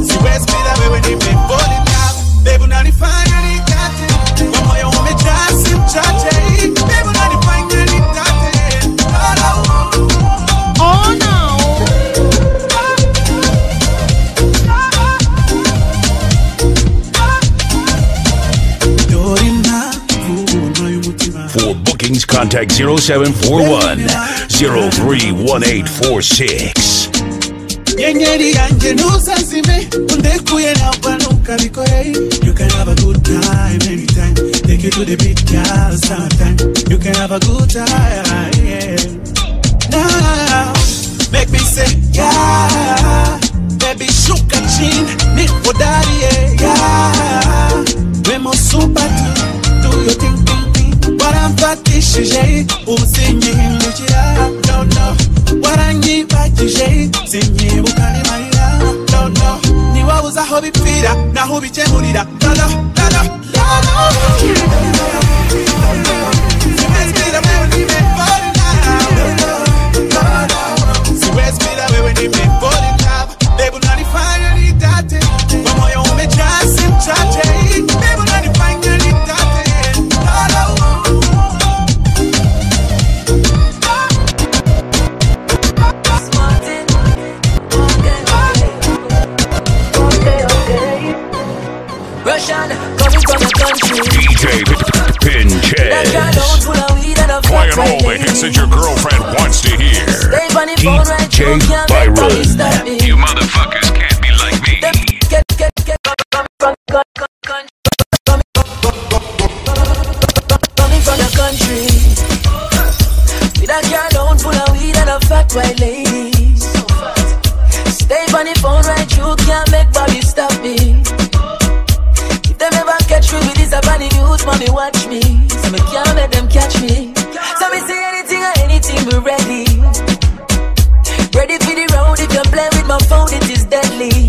See, where's me the way when you been falling now? Baby, now you find any cotton. One more, you want me just in charge. Baby, now you find any cotton. No, no, no. Oh no! For bookings, contact zero seven four one, zero three one eight four six. You can have a good time anytime. Take you to the big girl sometime. You can have a good time, yeah. Now make me say, yeah, baby, shuka chin, need for daddy, yeah. We're more super, do you think, think, think, but I'm fattish, yeah. Who's singing, yeah, no, no, what I need, but yeah, singing, what I need, no, no, you was a hobby, Peter, now hobby, Jemulida, no, no, no, no, no, no, no, no, no, no. Where's me that way when they make body love? They will not define any that day. But my own me just in charge. They will not define any that day. Okay, okay. Russian, coming from the country. D J Pinchez. Play it all the hits that your girlfriend wants to hear. D J Byron. You motherfuckers can't be like me. Coming from the country. With a girl down full of weed and a fat white lady. Stay on the phone right, you can't make Bobby stop me. If them ever catch me with this, I'm on the news, mommy watch me. So me can't let them catch me. So me say anything or anything, we ready. Ready for the round, if you play with my phone, it is deadly.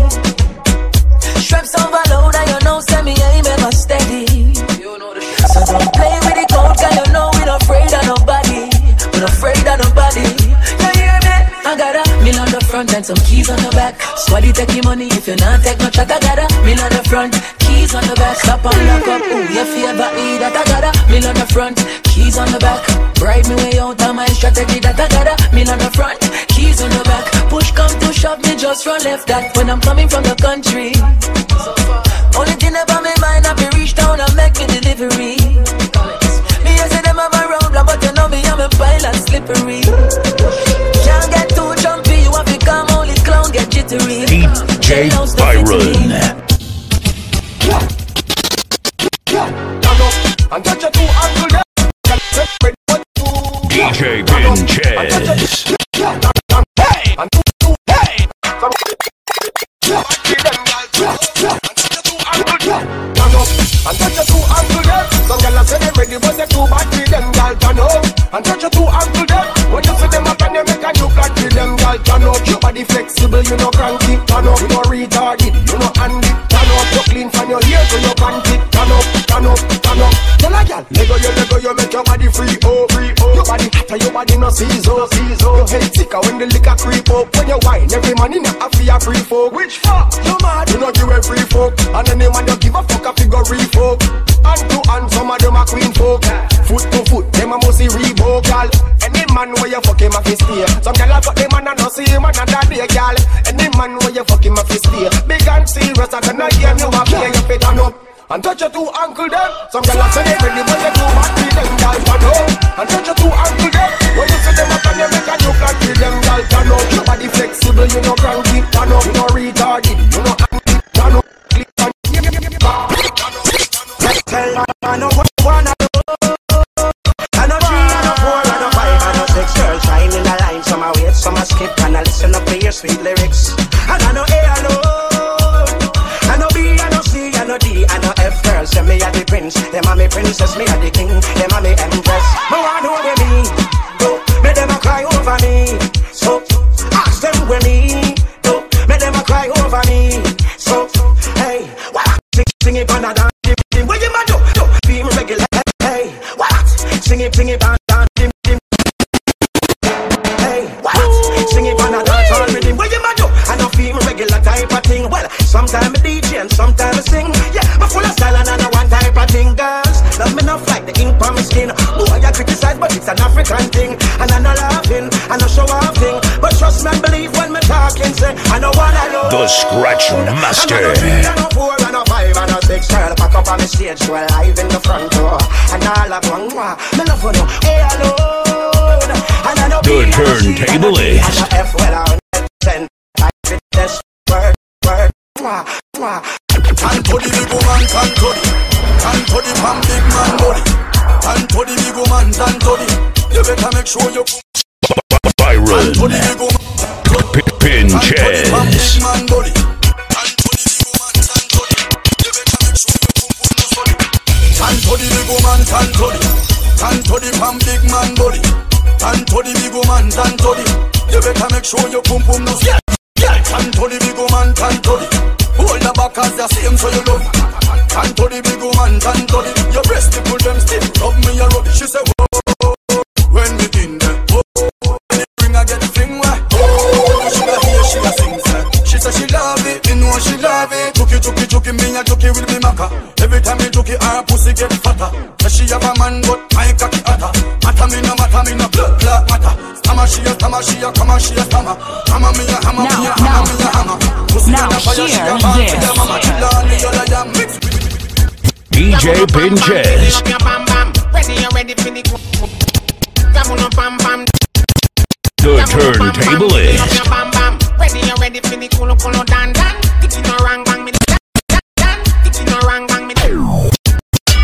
Straps overload, and you know, send me aim ever steady. So don't play with the code, cause you know we're not afraid of nobody. We're not afraid of nobody. You hear me? I got a mill on the front and some keys on the back. Swally take your money if you're not take no track. I got a mill on the front, keys on the back. Stop and lock up, ooh, you fear about me that I got a mill on the front, keys on the back. Bribe me way out of my strategy that I got a mill on the front. Keys on the back, push come to shove me just run left that when I'm coming from the country. Only thing about me mind I be reach down and make me delivery. Me I say them have a roadblock, but you know me I'm a pilot slippery. Can't get too jumpy, you have to come only clown get jittery. D J Byron. D J Pinchez. And do, do, hey! Some yeah. Give them guys yeah. And touch you to angle, turn up. And touch you to angle, yeah. Some girls say they ready, but they too bad. Give them guys turn up. And touch you to angle, yeah. When you see them up and they make a new plan. Give them guys turn up. Your body flexible, you know cranky. Turn up, you know retarded, you know handy. Turn up, you clean from your ear to your panty. Turn up, turn up, turn up. Tell a girl, let go, you let go, you make your body free, oh free, oh. Your body hotter, your body no seize, oh seize, oh. Your head sicker when the liquor creep up. When you whine, every man in a happy a free folk. Which fuck? You mad? You no give a free folk. And any man you give a fuck a figure refolk. And to and some of them a queen folk. Foot to foot, them a mostly revoke, y'all. Any man where you fuck him a fist here. Some girl a fuck them and a no see him and a that day, y'all. Any man where you fuck him a fist here. Big and serious, I don't know you a play, you fit on up. and touch your two ankle them. Some girl are saying every when they do back to them, girl can home and touch your two ankle them. When you see them up and you make a joke like to them, girl can home. Your body flexible, you know cranky, can home, you know retarded, you know angry, can home, click on you, you, you, you, you, tell them I know what you wanna do. And a three and a four and a five and a six, girl shine in a line, some I wait, some I skip, and I listen up to your sweet lyrics. And I know A, I know me are the prince, them are me princess, me are the king, them are me empress. No one know they me, no, me them a cry over me, so ask them where me, no, me them a cry over me, so hey, what sing it on a dance, dim, what you ma do, do, be regular, hey, what sing it, sing it on a dim, dim, hey, what sing it on a dance, all rhythm, what you ma do, I don't feel regular type of thing, well, sometimes I D J and sometimes I sing, yeah, but full of style and I girls, love me enough like the ink on my skin. Boy, I criticize, but it's an African thing. And I'm not laughing, I'm not show off thing. But trust me, I believe when me talking, say I know what I know. The Scratch Master. And I know three, I know four, I know five, I know six. Girl, pack up on the stage, so alive in the front door. And all I want, me love for no hey, hello. And I know the turntable is. I know F, well, I know ten. I fit this word, word, wah, wah. And to the big woman, and to the and to the man big man body, and to the big woman, and to the you better make sure you Byron, Pinchez. And to the man body, and to the big woman, and to the you better make sure you pump pump and to the big woman, and to the and to the man big man body, and to the big woman, and to the you better make sure you pump pump no. And to the big woman, and to the hold the back as the same so you love. And to the big woman, and to the your breast to pull them stiff. Love me your rubbish. She said, whoa, when we in there, whoa, when the ring I get the thing where oh, she got here, she got sing. She said she love it, you know she love it. Jookie, jookie, jookie, me a jookie will be maca. Every time me jookie, her pussy get fatter. She have a man, but my cocky atta. Matter me no matter, me no blood clot matter. Stammer she a stammer, she a come she a stammer. Hammer me a hammer, me a hammer, me a hammer. Now here, yes. D J Pinchez. The turntable is. Ready, you ready for the culo culo dan dan. Tiki no rang bang me dan dan. Tiki no rang bang me dan.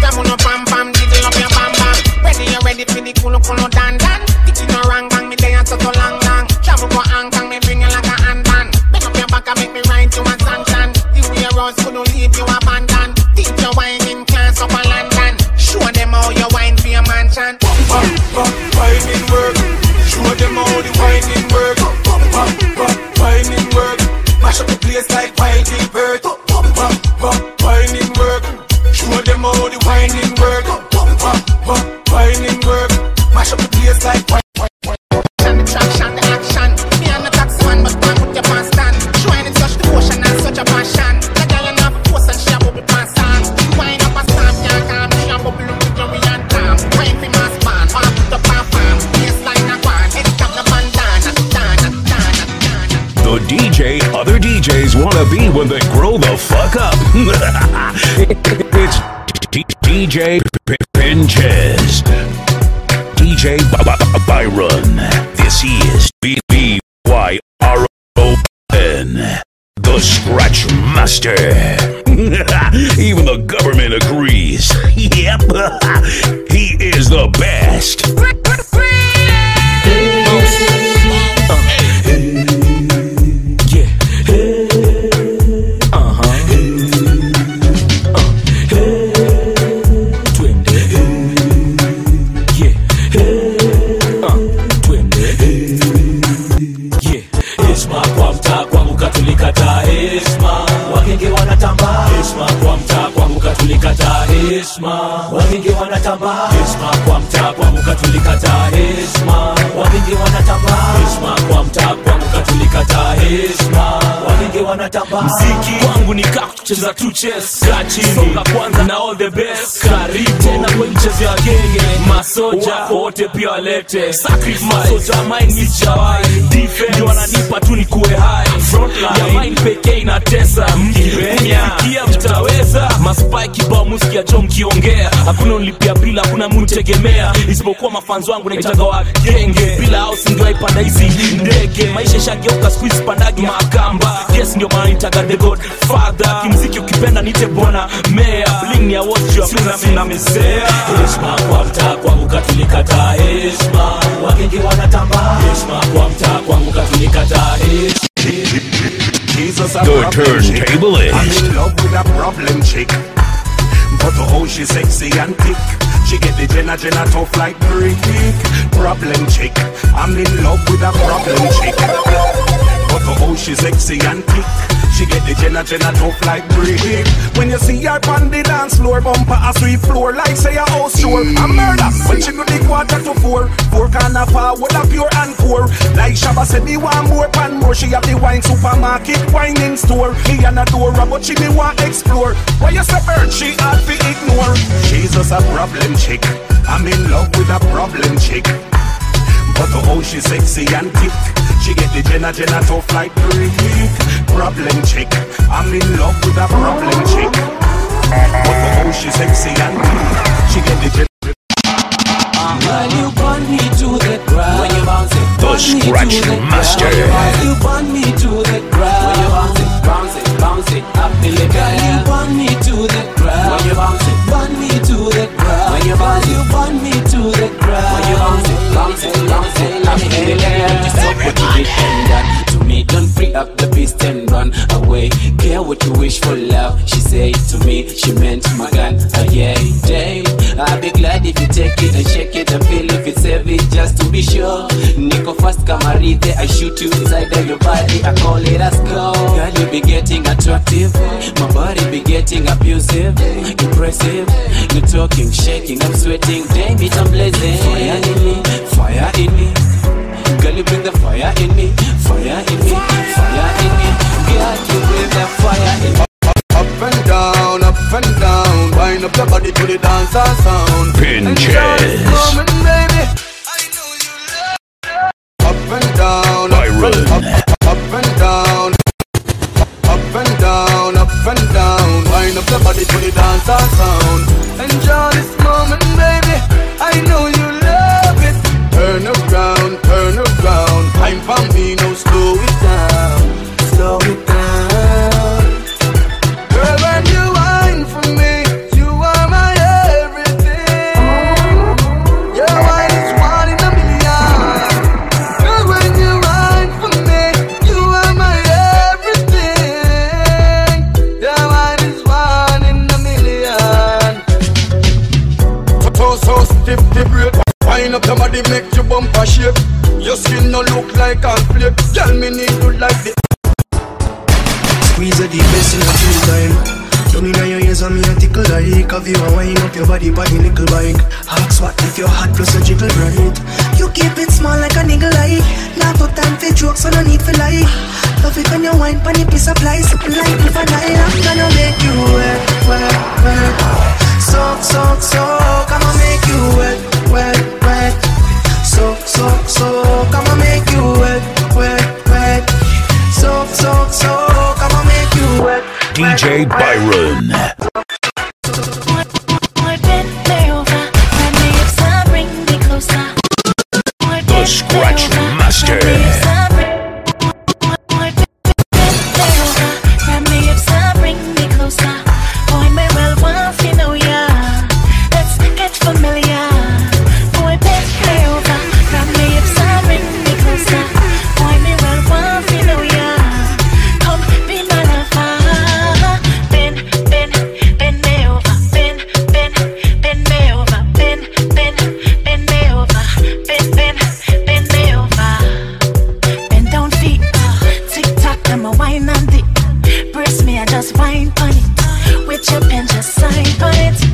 Jamuno pam pam, jiggle up your pam pam. Ready, you ready for the culo culo dan dan. Tiki no rang bang me dan toto lang lang. Jamu go ang kang me bring like a andan. Bend up your back and make me ride to a santan. You wear us couldn't leave you abandoned. Teach your wine in class up a London. Show them how your wine be a mansion. Pop pop, wine in work. Show them how the wine in work. Pop pop, wine in work. Mash up the place like wild bird. Pop pop, wine in work. Show them how the wine in work. Pop pop, wine in work. Mash up the place like wild bird. And the traction, the action. Me and the tax man, but man put your pants down. She wine in such devotion and such a passion. The girl in her pose and she a bubble pass on. She wine up a stamp, yeah, calm. She a bubble look with glory and calm. Wine for mass man, or put up a palm. Baseline a one, it's got the bandana, dana, dana, dana. The D J other D Js wanna be when they grow the fuck up. It's D J Pinchez, D J Byron. This is B B Y R O N, the Scratch Master. Even the government agrees. Yep, he is the best. Tulikata heshima, wamingi wanatamba heshima kwa mtaa kwa muka tulikata heshima, wamingi wanatamba heshima kwa mtaa kwa muka tulikata heshima, wamingi wanatamba muziki wangu ni kaka cheza two chess, kaa chini, songa kwanza na all the best. Karibu tena kwa mchezo ya genge, masoja wote pia walete sacrifice. Masoja mine ni jawai, defense wananipa tu ni kuwe high. Frontline ya mine pekee inatesa, mkibenya kia mtaweza. Maspike bao musikia chom kiongea, hakuna unlipia bila, hakuna mtegemea. Isipokuwa mafanzo wangu na itanga wa genge, bila hao singewahi panda hizi ndege. Maisha shageuka squeeze pandagi makamba, yes ndio maana nitaga the god father. Kimziki ukipenda nite bona mea, bling ya watch your sina sina mzea. Heshima kwa mtaa kwangu katulikata, heshima wakingi wanatamba, heshima kwa mtaa kwangu katulikata. The turntable is I'm in love with a problem chick, but the whole she's sexy and thick. She get the jenna jenna tough like brick. Problem chick, I'm in love with a problem chick, but oh she's sexy and thick. She get the jenna jenna tough like brick. When you see her on the dance floor, bumper a sweet floor like say a house tour. A murder when she do the quarter to four. Four can of her with a pure and poor. Like Shabba said me want more pan more. She have the wine supermarket, wine in store. Me and adora but she me want explore. Why you separate she hard to ignore. She's just a problem chick, I'm in love with a problem chick, but oh she's sexy and thick. She get the jenna jenna tough like brick. Problem chick, I'm in love with a problem chick, but oh she's sexy and thick. She get the jenna jenna uh-huh. Girl you burn me to the ground when you bounce it. The scratch master. Girl you burn me to the ground when you bounce it, bounce it, bounce it up the leg. Girl you burn me to the ground when you bounce it, burn me to the ground when you bounce it, burn me to the ground when you bounce it, bounce it, bounce it up the leg. Just stop what you did and that to me. Don't free up the beast and run away. Care what you wish for love, she said to me. She meant my gun. Oh yeah, day. I'll be glad if you take it and shake it and feel if it's heavy just to be sure. Nico fast camarite, I shoot you inside of your body. I call it a skull. Girl, you be getting attractive. My body be getting abusive. Impressive. You're talking, shaking, I'm sweating. Damn it, I'm blazing. Fire in me, fire in me. Girl, you bring the fire in me. Fire in me, fire in me. Girl, you bring the fire in me. Up and down, up and down. Wind up your body to the dancer sound. Pinchez coming, baby. Up and down, Byron. Up, up, up and down, up and down, up and down. Wind up your body to the dancer sound. Enjoy this moment, baby. I know you love it. Turn around, turn around. Time for me, no slow it down, slow it down. Girl, when you whine for me, you are my everything. Your whine is one in a million. Girl, when you whine for me, you are my everything. Your whine is one in a million. So, so stiff, the break. Wind up your body, make your bumper shape. Your skin no look like a flip. Girl, me need to like the squeeze of the best in a few time. Down in your ears and me a tickle like. Have you a wine up your body by the nickel bike. Ask what if your heart plus a jiggle right. You keep it small like a niggle like. Not up time for jokes so no need for lie. Love it when you wine pan a piece of lies. Like if I die I'm gonna make you wet, wet, wet. Soak, soak, soak, I'ma make you wet, wet, wet. Soak, soak, soak, I'ma make you wet, wet, wet. Soak, soak, soak, I'ma make you wet, wet. D J Byron. The Scratch Master. Wine on it, brace me, I just wine on it. With your pen, just sign on it.